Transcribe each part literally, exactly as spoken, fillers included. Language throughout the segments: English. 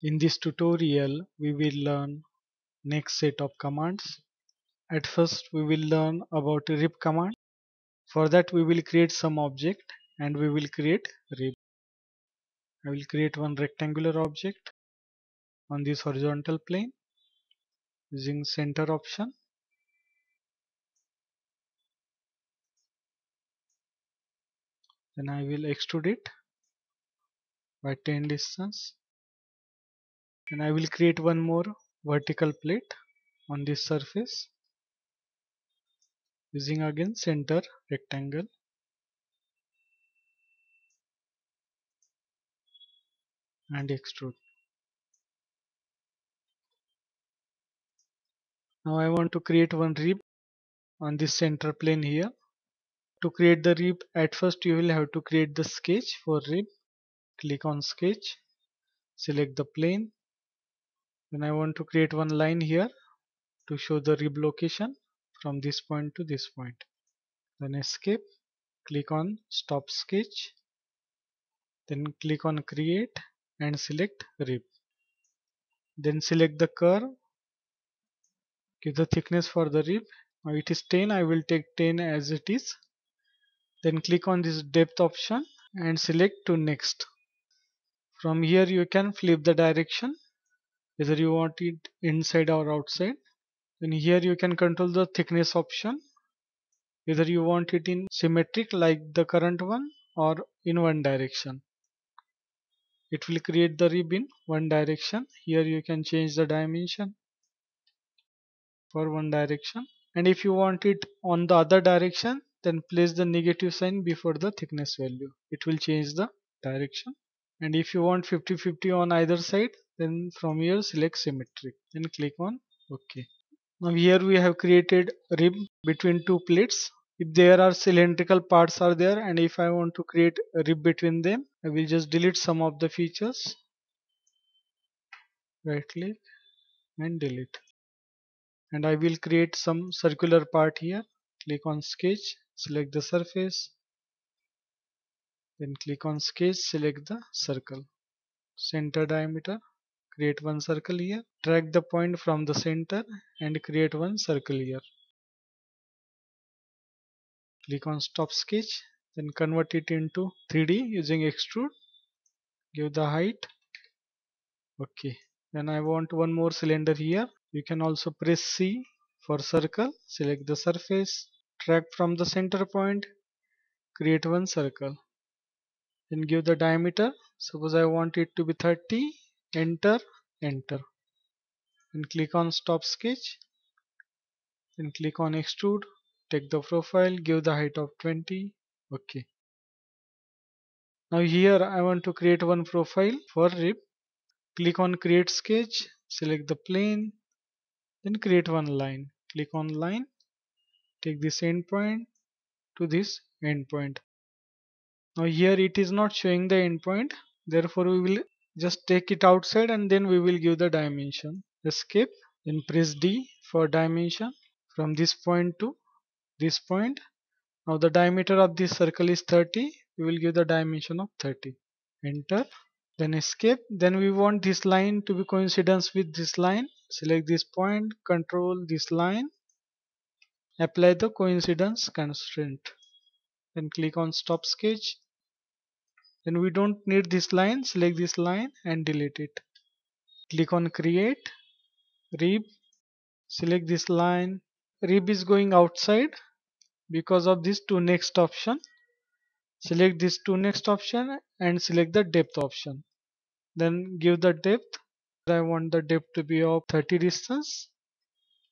In this tutorial, we will learn next set of commands. At first, we will learn about rib command. For that, we will create some object and we will create rib. I will create one rectangular object on this horizontal plane using center option. Then I will extrude it by ten distance. And I will create one more vertical plate on this surface using again center rectangle. And extrude. Now I want to create one rib on this center plane here. To create the rib, at first you will have to create the sketch for rib. Click on sketch, select the plane. Then I want to create one line here to show the rib location from this point to this point. Then escape, click on stop sketch, then click on create and select rib. Then select the curve, give the thickness for the rib. Now it is ten, I will take ten as it is. Then click on this depth option and select to next. From here you can flip the direction, whether you want it inside or outside. Then here you can control the thickness option, whether you want it in symmetric like the current one or in one direction. It will create the rib in one direction. Here you can change the dimension for one direction. And if you want it on the other direction, then place the negative sign before the thickness value. It will change the direction. And if you want fifty fifty on either side, then from here select symmetric and click on OK. Now here we have created rib between two plates. If there are cylindrical parts are there and if I want to create a rib between them, I will just delete some of the features. Right click and delete. And I will create some circular part here. Click on sketch, select the surface. Then click on sketch, select the circle. Center diameter, create one circle here. Drag the point from the center and create one circle here. Click on stop sketch, then convert it into three D using extrude. Give the height. Okay. Then I want one more cylinder here. You can also press C for circle. Select the surface. Drag from the center point. Create one circle. Then give the diameter. Suppose I want it to be thirty. Enter. Enter. And click on stop sketch. Then click on extrude. Take the profile, give the height of twenty. Okay. Now here I want to create one profile for rib. Click on create sketch, select the plane, then create one line. Click on line, take this end point to this end point. Now here it is not showing the end point, therefore we will just take it outside and then we will give the dimension. Escape, then press D for dimension from this point to this point. Now the diameter of this circle is thirty. We will give the dimension of thirty. Enter. Then escape. Then we want this line to be coincidence with this line. Select this point. Control this line. Apply the coincidence constraint. Then click on stop sketch. Then we don't need this line. Select this line and delete it. Click on create. Rib. Select this line. Rib is going outside because of this to next option. Select this to next option and select the depth option. Then give the depth. I want the depth to be of thirty distance.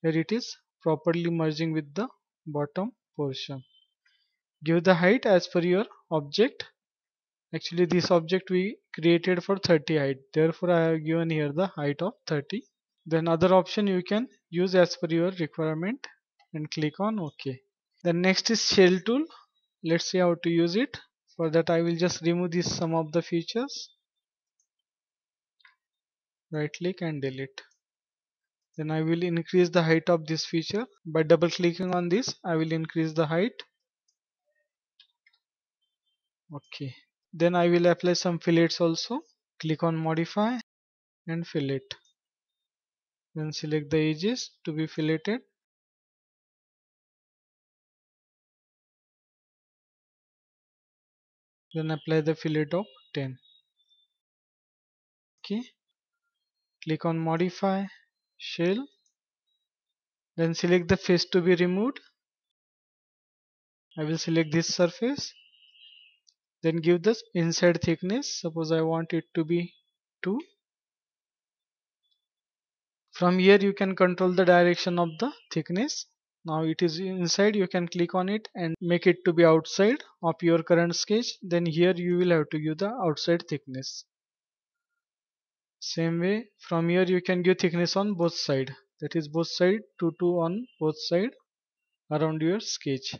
Here it is properly merging with the bottom portion. Give the height as per your object. Actually this object we created for thirty height. Therefore I have given here the height of thirty. Then other option you can use as per your requirement and click on OK. Then next is shell tool. Let's see how to use it. For that I will just remove this some of the features. Right click and delete. Then I will increase the height of this feature. By double clicking on this I will increase the height. OK. Then I will apply some fillets also. Click on modify. and fillet. Then select the edges to be filleted. Then apply the fillet of ten. Okay. Click on modify shell. Then select the face to be removed. I will select this surface. Then give the inside thickness. Suppose I want it to be two. From here you can control the direction of the thickness. Now it is inside, you can click on it and make it to be outside of your current sketch. Then here you will have to give the outside thickness. Same way, from here you can give thickness on both sides. That is both sides, two two on both sides around your sketch.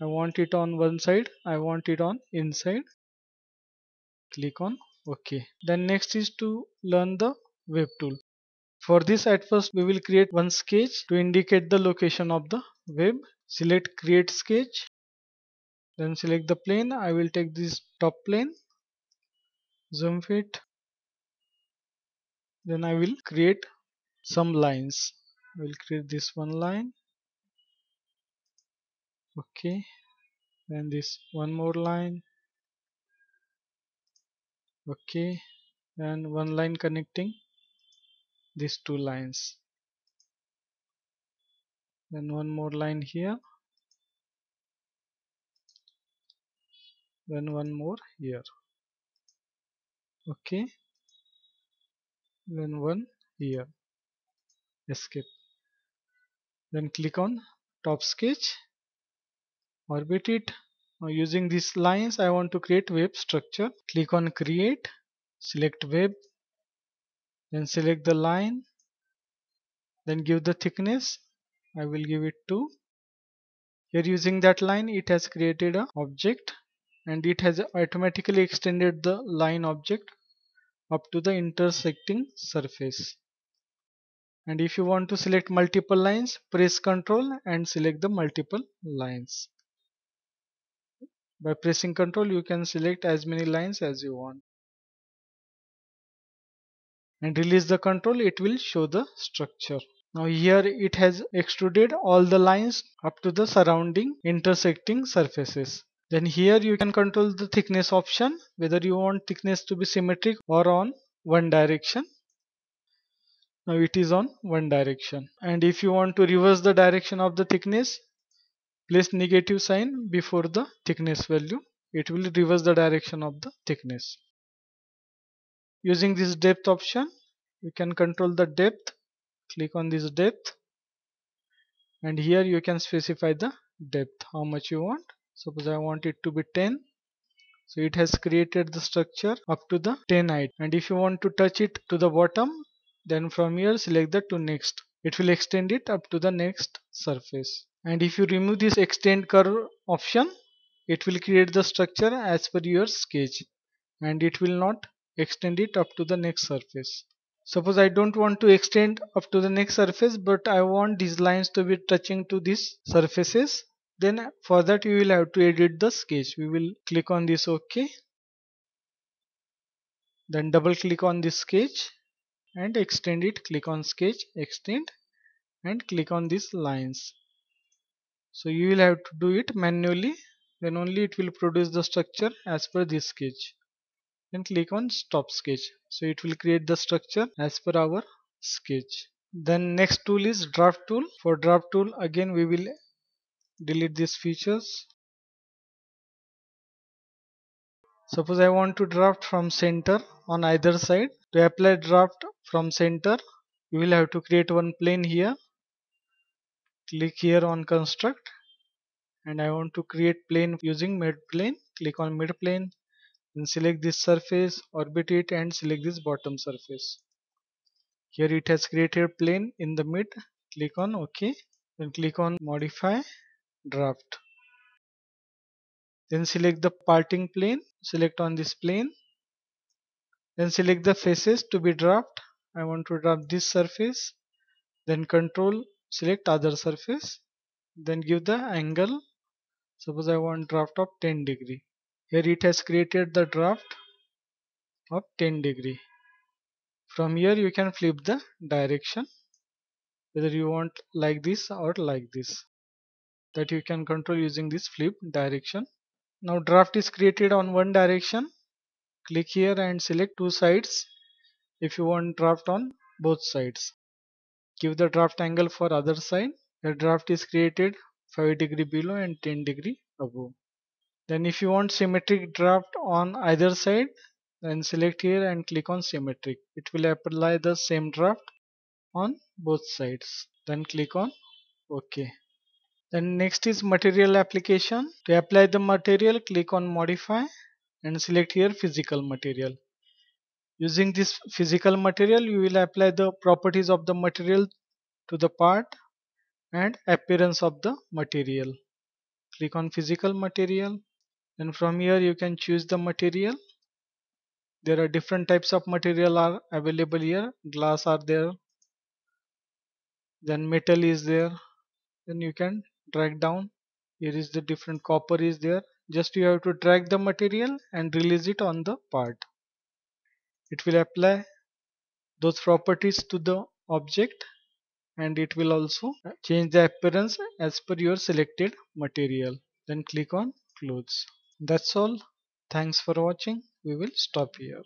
I want it on one side, I want it on inside. Click on OK. Then next is to learn the web tool. For this, at first we will create one sketch to indicate the location of the web. Select create sketch. Then select the plane. I will take this top plane. Zoom it. Then I will create some lines. I will create this one line. Okay. Then this one more line. Okay. And one line connecting these two lines. Then one more line here. Then one more here. Okay. Then one here. Escape. Then click on top sketch. Orbit it. Now using these lines I want to create web structure. Click on create. Select web. Then select the line. Then give the thickness. I will give it two. Here using that line it has created an object. And it has automatically extended the line object up to the intersecting surface. And if you want to select multiple lines, press Ctrl and select the multiple lines. By pressing Ctrl you can select as many lines as you want. And release the control, it will show the structure. Now here it has extruded all the lines up to the surrounding intersecting surfaces. Then here you can control the thickness option, whether you want thickness to be symmetric or on one direction. Now it is on one direction. And if you want to reverse the direction of the thickness, place negative sign before the thickness value. It will reverse the direction of the thickness. Using this depth option, you can control the depth. Click on this depth, and here you can specify the depth, how much you want. Suppose I want it to be ten, so it has created the structure up to the ten height. And if you want to touch it to the bottom, then from here select the to next. It will extend it up to the next surface. And if you remove this extend curve option, it will create the structure as per your sketch, and it will not extend it up to the next surface. Suppose I don't want to extend up to the next surface, but I want these lines to be touching to these surfaces. Then for that you will have to edit the sketch. We will click on this OK. Then double click on this sketch and extend it. Click on sketch, extend, and click on these lines. So you will have to do it manually. Then only it will produce the structure as per this sketch. Then click on stop sketch. So it will create the structure as per our sketch. Then next tool is draft tool. For draft tool, again we will delete these features. Suppose I want to draft from center on either side. To apply draft from center, you will have to create one plane here. Click here on construct, and I want to create plane using mid plane. Click on mid plane. Then select this surface, orbit it, and select this bottom surface. Here it has created plane in the mid. Click on OK. Then click on modify draft. Then select the parting plane. Select on this plane. Then select the faces to be draft. I want to draft this surface. Then control, select other surface. Then give the angle. Suppose I want draft of ten degree. Here it has created the draft of ten degree. From here you can flip the direction, whether you want like this or like this, that you can control using this flip direction. Now draft is created on one direction. Click here and select two sides if you want draft on both sides. Give the draft angle for other side. The draft is created five degree below and ten degree above. Then if you want symmetric draft on either side, then select here and click on symmetric. It will apply the same draft on both sides. Then click on OK. Then next is material application. To apply the material, click on modify and select here physical material. Using this physical material, you will apply the properties of the material to the part and appearance of the material. Click on physical material, and from here you can choose the material. There are different types of material are available here. Glass are there, then metal is there. Then you can drag down. Here is the different, copper is there. Just you have to drag the material and release it on the part. It will apply those properties to the object, and it will also change the appearance as per your selected material. Then click on close. That's all. Thanks for watching. We will stop here.